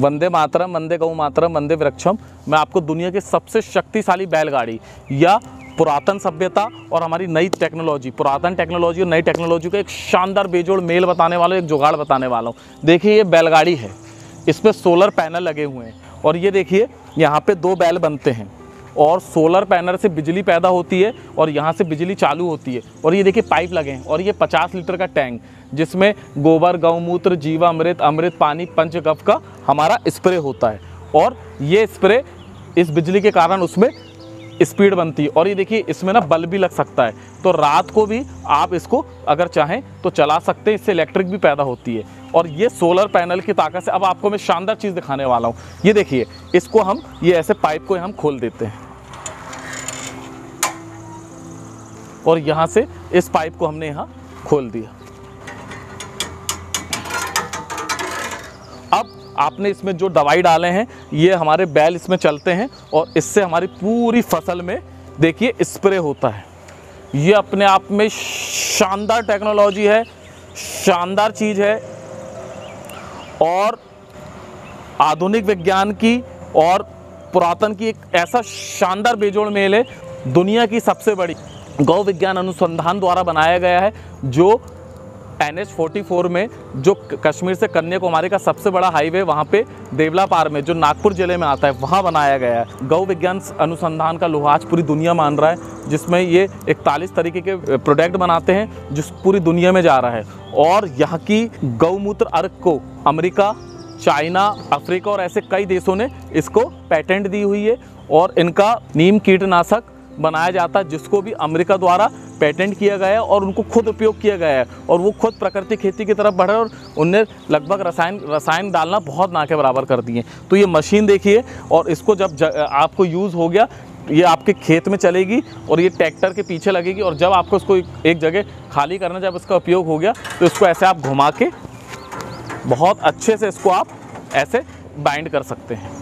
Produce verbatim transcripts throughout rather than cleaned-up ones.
वंदे मातरम, वंदे गौ मातरम, वंदे वृक्षम मैं आपको दुनिया के सबसे शक्तिशाली बैलगाड़ी या पुरातन सभ्यता और हमारी नई टेक्नोलॉजी, पुरातन टेक्नोलॉजी और नई टेक्नोलॉजी का एक शानदार बेजोड़ मेल बताने वाला हूँ, एक जुगाड़ बताने वाला हूँ। देखिए ये बैलगाड़ी है, इस पर सोलर पैनल लगे हुए हैं और ये देखिए यहाँ पे दो बैल बनते हैं और सोलर पैनल से बिजली पैदा होती है और यहाँ से बिजली चालू होती है। और ये देखिए पाइप लगे हैं और ये पचास लीटर का टैंक जिसमें गोबर, गौमूत्र, जीवामृत, अमृत पानी, पंचगव्य का हमारा स्प्रे होता है और ये स्प्रे इस बिजली के कारण उसमें स्पीड बनती है। और ये देखिए इसमें ना बल्ब भी लग सकता है, तो रात को भी आप इसको अगर चाहें तो चला सकते हैं, इससे इलेक्ट्रिक भी पैदा होती है। और ये सोलर पैनल की ताकत से अब आपको मैं शानदार चीज़ दिखाने वाला हूँ। ये देखिए इसको हम ये ऐसे पाइप को हम खोल देते हैं और यहाँ से इस पाइप को हमने यहाँ खोल दिया। अब आपने इसमें जो दवाई डाले हैं ये हमारे बैल इसमें चलते हैं और इससे हमारी पूरी फसल में देखिए स्प्रे होता है। ये अपने आप में शानदार टेक्नोलॉजी है, शानदार चीज़ है और आधुनिक विज्ञान की और पुरातन की एक ऐसा शानदार बेजोड़ मेल है। दुनिया की सबसे बड़ी गौ विज्ञान अनुसंधान द्वारा बनाया गया है जो एन एच चौवालीस में, जो कश्मीर से कन्याकुमारी का सबसे बड़ा हाईवे वहाँ पे देवलापार में जो नागपुर ज़िले में आता है वहाँ बनाया गया है। गौ विज्ञान अनुसंधान का लोहा आज पूरी दुनिया मान रहा है, जिसमें ये इकतालीस तरीके के प्रोडक्ट बनाते हैं जिस पूरी दुनिया में जा रहा है। और यहाँ की गौमूत्र अर्क को अमेरिका, चाइना, अफ्रीका और ऐसे कई देशों ने इसको पेटेंट दी हुई है और इनका नीम कीटनाशक बनाया जाता है जिसको भी अमेरिका द्वारा पेटेंट किया गया है और उनको खुद उपयोग किया गया है और वो खुद प्राकृतिक खेती की तरफ बढ़े और उनने लगभग रसायन रसायन डालना बहुत ना के बराबर कर दिए। तो ये मशीन देखिए और इसको जब आपको यूज़ हो गया ये आपके खेत में चलेगी और ये ट्रैक्टर के पीछे लगेगी और जब आपको इसको एक जगह खाली करना, जब इसका उपयोग हो गया तो इसको ऐसे आप घुमा के बहुत अच्छे से इसको आप ऐसे बाइंड कर सकते हैं।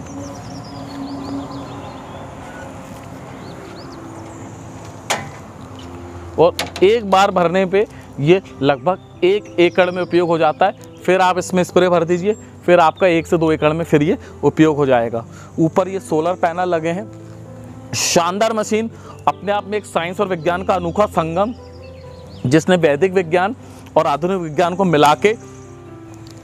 और एक बार भरने पे ये लगभग एक एकड़ में उपयोग हो जाता है। फिर आप इसमें स्प्रे भर दीजिए, फिर आपका एक से दो एकड़ में फिर ये उपयोग हो जाएगा। ऊपर ये सोलर पैनल लगे हैं, शानदार मशीन, अपने आप में एक साइंस और विज्ञान का अनोखा संगम जिसने वैदिक विज्ञान और आधुनिक विज्ञान को मिला के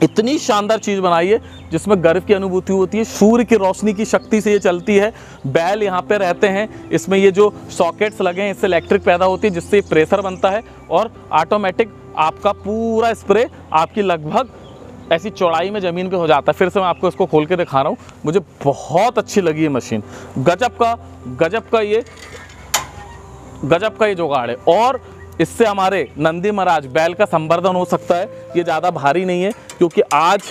इतनी शानदार चीज़ बनाई है जिसमें गर्व की अनुभूति होती है। सूर्य की रोशनी की शक्ति से ये चलती है, बैल यहाँ पे रहते हैं, इसमें ये जो सॉकेट्स लगे हैं इससे इलेक्ट्रिक पैदा होती है जिससे प्रेशर बनता है और ऑटोमेटिक आपका पूरा स्प्रे आपकी लगभग ऐसी चौड़ाई में ज़मीन पे हो जाता है। फिर से मैं आपको इसको खोल के दिखा रहा हूँ, मुझे बहुत अच्छी लगी ये मशीन, गजब का गजब का ये गजब का ये जुगाड़ है। और इससे हमारे नंदी महाराज बैल का संवर्धन हो सकता है। ये ज़्यादा भारी नहीं है क्योंकि आज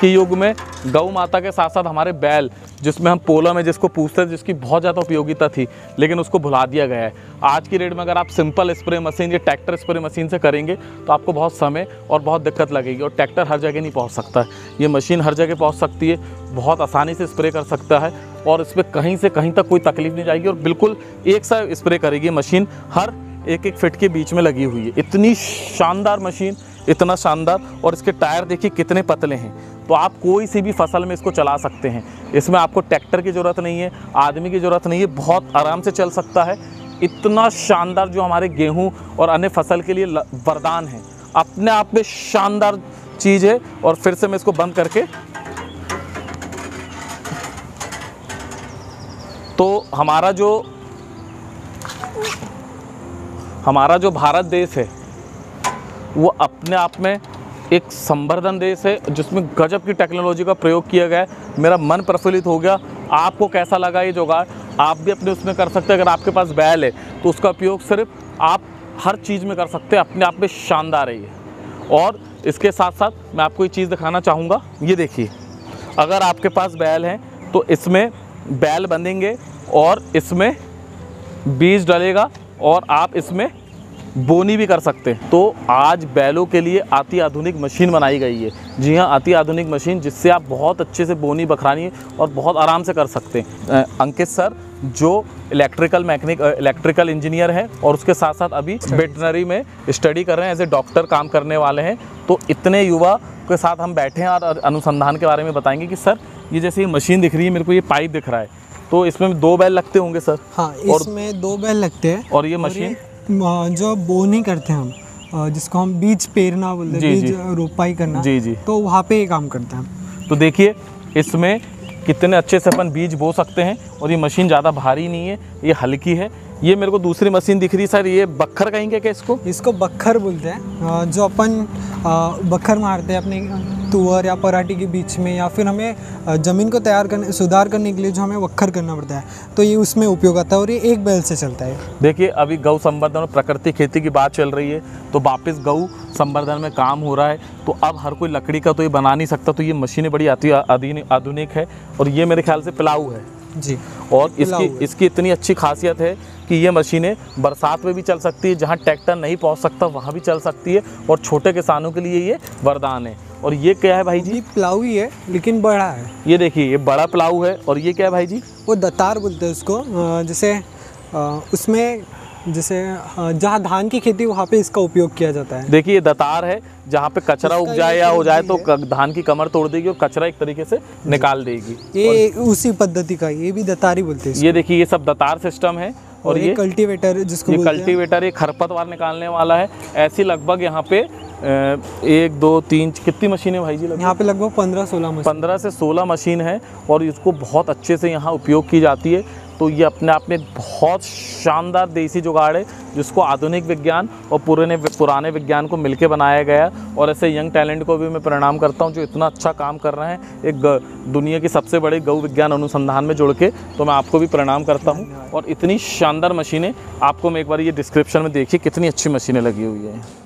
के युग में गौ माता के साथ साथ हमारे बैल, जिसमें हम पोलो में जिसको पूछते थे जिसकी बहुत ज़्यादा उपयोगिता थी लेकिन उसको भुला दिया गया है, आज की डेट में अगर आप सिंपल स्प्रे मशीन या ट्रैक्टर स्प्रे मशीन से करेंगे तो आपको बहुत समय और बहुत दिक्कत लगेगी और ट्रैक्टर हर जगह नहीं पहुंच सकता है। ये मशीन हर जगह पहुंच सकती है, बहुत आसानी से स्प्रे कर सकता है और इसमें कहीं से कहीं तक कोई तकलीफ नहीं जाएगी और बिल्कुल एक सा स्प्रे करेगी मशीन, हर एक एक फिट के बीच में लगी हुई है। इतनी शानदार मशीन, इतना शानदार, और इसके टायर देखिए कितने पतले हैं, तो आप कोई सी भी फसल में इसको चला सकते हैं। इसमें आपको ट्रैक्टर की ज़रूरत नहीं है, आदमी की ज़रूरत नहीं है, बहुत आराम से चल सकता है। इतना शानदार जो हमारे गेहूं और अन्य फसल के लिए वरदान है, अपने आप में शानदार चीज़ है। और फिर से मैं इसको बंद करके, तो हमारा जो हमारा जो भारत देश है वो अपने आप में एक संवर्धन देश है जिसमें गजब की टेक्नोलॉजी का प्रयोग किया गया है। मेरा मन प्रफुल्लित हो गया। आपको कैसा लगा ये जुगाड़? आप भी अपने उसमें कर सकते हैं। अगर आपके पास बैल है तो उसका उपयोग सिर्फ आप हर चीज़ में कर सकते हैं, अपने आप में शानदार है ये। और इसके साथ साथ मैं आपको ये चीज़ दिखाना चाहूँगा, ये देखिए अगर आपके पास बैल हैं तो इसमें बैल बंधेंगे और इसमें बीज डलेगा और आप इसमें बोनी भी कर सकते हैं। तो आज बैलों के लिए अति आधुनिक मशीन बनाई गई है। जी हाँ, अति आधुनिक मशीन जिससे आप बहुत अच्छे से बोनी बखरानी और बहुत आराम से कर सकते हैं। अंकित सर जो इलेक्ट्रिकल मैकेनिक इलेक्ट्रिकल इंजीनियर हैं और उसके साथ साथ अभी वेटनरी में स्टडी कर रहे हैं, एज ए डॉक्टर काम करने वाले हैं। तो इतने युवा के साथ हम बैठे हैं और अनुसंधान के बारे में बताएंगे कि सर ये जैसे ये मशीन दिख रही है, मेरे को ये पाइप दिख रहा है, तो इसमें दो बैल लगते होंगे सर? हाँ, इसमें दो बैल लगते हैं। और ये मशीन जो बोनी करते हैं हम, जिसको हम बीज पेरना बोलते हैं, बीज रोपाई करना, जी जी, तो वहाँ पे ये काम करते हैं। तो देखिए इसमें कितने अच्छे से अपन बीज बो सकते हैं। और ये मशीन ज़्यादा भारी नहीं है, ये हल्की है। ये मेरे को दूसरी मशीन दिख रही है सर, ये बखर कहेंगे क्या इसको? इसको बखर बोलते हैं। जो अपन बखर मारते हैं अपने तुअर या पराठी के बीच में, या फिर हमें ज़मीन को तैयार करने सुधार करने के लिए जो हमें बखर करना पड़ता है, तो ये उसमें उपयोग आता है। और ये एक बैल से चलता है। देखिए अभी गौ संवर्धन और प्राकृतिक खेती की बात चल रही है, तो वापस गौ संवर्धन में काम हो रहा है। तो अब हर कोई लकड़ी का तो ये बना नहीं सकता, तो ये मशीनें बड़ी आधुनिक है। और ये मेरे ख्याल से पिलाऊ है जी। और इसकी इसकी इतनी अच्छी खासियत है कि ये मशीनें बरसात में भी चल सकती है, जहाँ ट्रैक्टर नहीं पहुँच सकता वहाँ भी चल सकती है। और छोटे किसानों के लिए ये वरदान है। और ये क्या है भाई जी? प्लाऊ ही है लेकिन बड़ा है। ये देखिए ये बड़ा प्लाऊ है। और ये क्या है भाई जी? वो दतार बोलते हैं उसको। जैसे उसमें जैसे जहाँ धान की खेती वहाँ पे इसका उपयोग किया जाता है। देखिए ये दतार है, जहाँ पे कचरा उग जाए या हो जाए तो धान की कमर तोड़ देगी और कचरा एक तरीके से निकाल देगी। ये उसी पद्धति का, ये भी दतार ही बोलते हैं। ये देखिए ये सब दतार सिस्टम है। और ये कल्टीवेटर, जिसको ये कल्टीवेटर, ये खरपतवार निकालने वाला है। ऐसी लगभग यहाँ पे एक दो तीन कितनी मशीनें भाई जी? यहाँ पे लगभग पंद्रह सोलह मशीन पंद्रह से सोलह मशीन है। और इसको बहुत अच्छे से यहाँ उपयोग की जाती है। तो ये अपने आप में बहुत शानदार देसी जुगाड़ है, जिसको आधुनिक विज्ञान और पुराने पुराने विज्ञान को मिलके बनाया गया। और ऐसे यंग टैलेंट को भी मैं प्रणाम करता हूँ जो इतना अच्छा काम कर रहे हैं एक दुनिया की सबसे बड़े गौ विज्ञान अनुसंधान में जुड़ के। तो मैं आपको भी प्रणाम करता हूँ। और इतनी शानदार मशीनें आपको मैं एक बार ये डिस्क्रिप्शन में देखिए कितनी अच्छी मशीनें लगी हुई हैं।